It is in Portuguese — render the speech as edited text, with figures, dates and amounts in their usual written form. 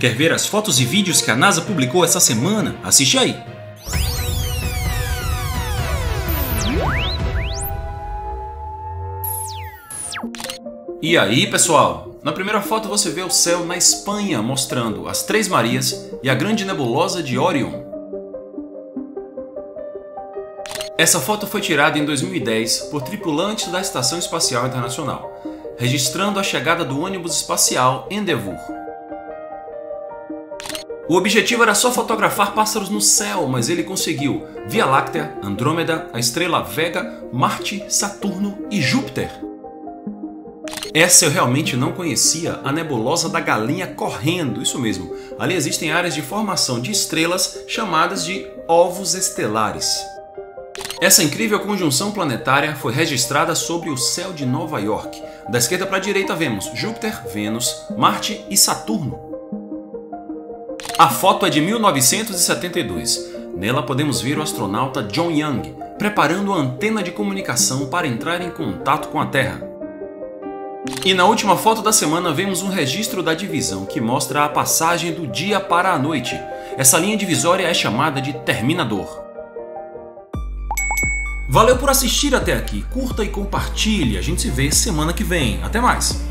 Quer ver as fotos e vídeos que a NASA publicou essa semana? Assiste aí! E aí, pessoal? Na primeira foto você vê o céu na Espanha mostrando as Três Marias e a grande nebulosa de Orion. Essa foto foi tirada em 2010 por tripulantes da Estação Espacial Internacional, registrando a chegada do ônibus espacial Endeavour. O objetivo era só fotografar pássaros no céu, mas ele conseguiu Via Láctea, Andrômeda, a estrela Vega, Marte, Saturno e Júpiter. Essa eu realmente não conhecia, a nebulosa da galinha correndo, isso mesmo. Ali existem áreas de formação de estrelas chamadas de ovos estelares. Essa incrível conjunção planetária foi registrada sobre o céu de Nova York. Da esquerda para a direita vemos Júpiter, Vênus, Marte e Saturno. A foto é de 1972. Nela podemos ver o astronauta John Young preparando a antena de comunicação para entrar em contato com a Terra. E na última foto da semana vemos um registro da divisão que mostra a passagem do dia para a noite. Essa linha divisória é chamada de terminador. Valeu por assistir até aqui, curta e compartilhe, a gente se vê semana que vem, até mais!